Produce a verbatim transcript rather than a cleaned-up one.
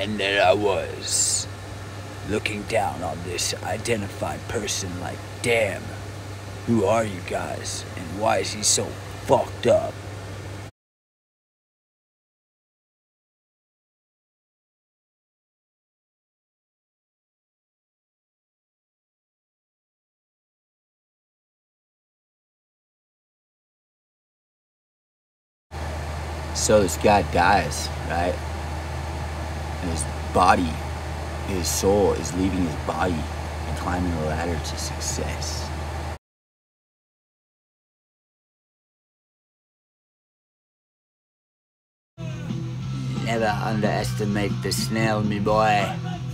And there I was, looking down on this identified person like, damn, who are you guys, and why is he so fucked up? So this guy dies, right? And his body, his soul is leaving his body and climbing the ladder to success. Never underestimate the snail, me boy.